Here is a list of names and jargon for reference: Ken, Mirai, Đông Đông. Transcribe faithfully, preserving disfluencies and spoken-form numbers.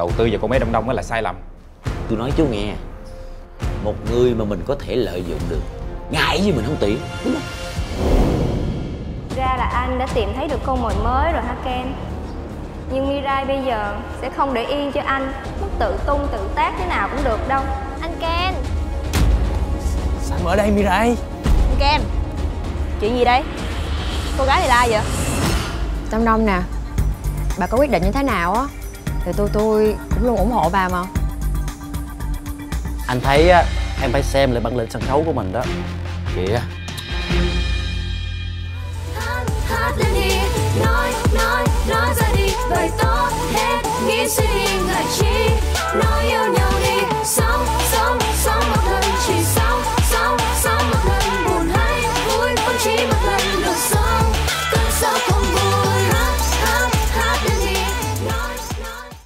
Đầu tư vào con bé Đông Đông đó là sai lầm. Tôi nói chú nghe, một người mà mình có thể lợi dụng được, ngại gì mình không tuyển, đúng không? Ra là anh đã tìm thấy được con mồi mới rồi hả Ken? Nhưng Mirai bây giờ sẽ không để yên cho anh, mất tự tung tự tác thế nào cũng được đâu. Anh Ken! Sao em ở đây Mirai? Anh Ken! Chuyện gì đây? Cô gái này la vậy? Đông Đông nè, bà có quyết định như thế nào á thì tôi tôi cũng luôn ủng hộ bà mà. Anh thấy á, em phải xem lại bản lĩnh sân khấu của mình đó. Kìa. Nói, nói, nói ra đi, bởi tốt hết, nghĩ suy nghĩ ngợi chi, nói yêu.